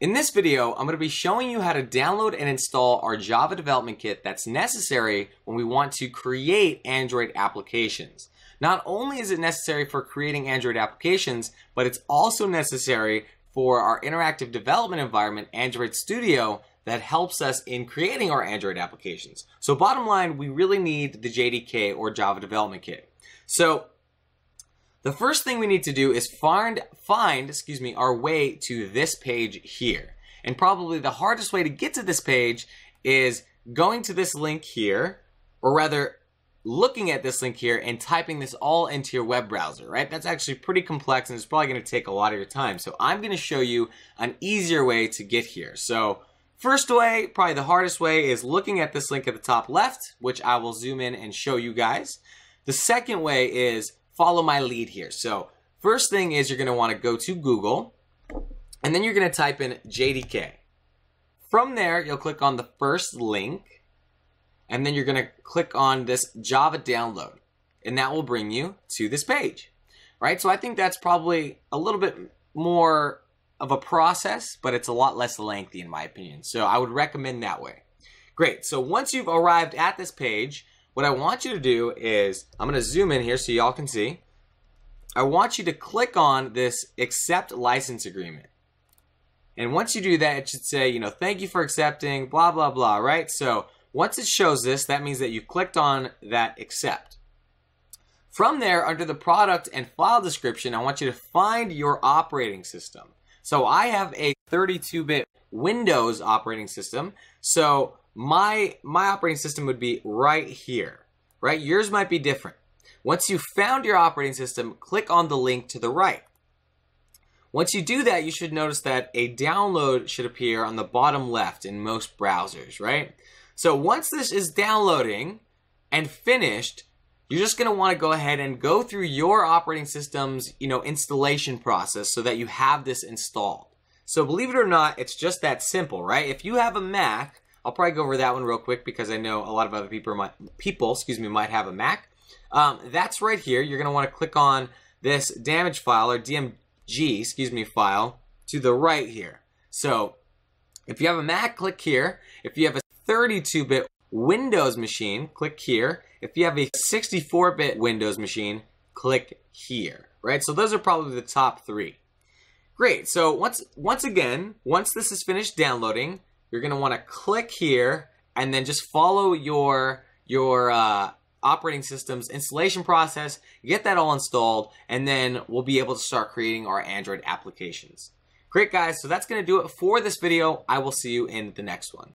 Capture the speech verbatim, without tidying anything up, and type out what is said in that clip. In this video, I'm going to be showing you how to download and install our Java Development Kit that's necessary when we want to create Android applications. Not only is it necessary for creating Android applications, but it's also necessary for our interactive development environment, Android Studio, that helps us in creating our Android applications. So bottom line, we really need the J D K or Java Development Kit. So the first thing we need to do is find, find, excuse me, our way to this page here. And probably the hardest way to get to this page is going to this link here, or rather looking at this link here and typing this all into your web browser, right? That's actually pretty complex and it's probably going to take a lot of your time. So I'm going to show you an easier way to get here. So first way, probably the hardest way, is looking at this link at the top left, which I will zoom in and show you guys. The second way is follow my lead here. So first thing is you're going to want to go to Google and then you're going to type in J D K. From there, you'll click on the first link and then you're going to click on this Java download and that will bring you to this page, right? So I think that's probably a little bit more of a process, but it's a lot less lengthy in my opinion. So I would recommend that way. Great. So once you've arrived at this page, what I want you to do is, I'm going to zoom in here so y'all can see. I want you to click on this accept license agreement. And once you do that, it should say, you know, thank you for accepting, blah, blah, blah, right? So once it shows this, that means that you clicked on that accept. From there, under the product and file description, I want you to find your operating system. So I have a thirty-two bit Windows operating system. So My, my operating system would be right here, right? Yours might be different. Once you've found your operating system, click on the link to the right. Once you do that, you should notice that a download should appear on the bottom left in most browsers, right? So once this is downloading and finished, you're just going to want to go ahead and go through your operating system's, you know, installation process so that you have this installed. So believe it or not, it's just that simple, right? If you have a Mac, I'll probably go over that one real quick because I know a lot of other people might, people, excuse me, might have a Mac. Um, that's right here. You're going to want to click on this damage file or D M G, excuse me, file to the right here. So if you have a Mac, click here. If you have a thirty-two bit Windows machine, click here. If you have a sixty-four bit Windows machine, click here, right? So those are probably the top three. Great. So once, once again, once this is finished downloading, you're going to want to click here and then just follow your, your uh, operating system's installation process, get that all installed, and then we'll be able to start creating our Android applications. Great, guys. So that's going to do it for this video. I will see you in the next one.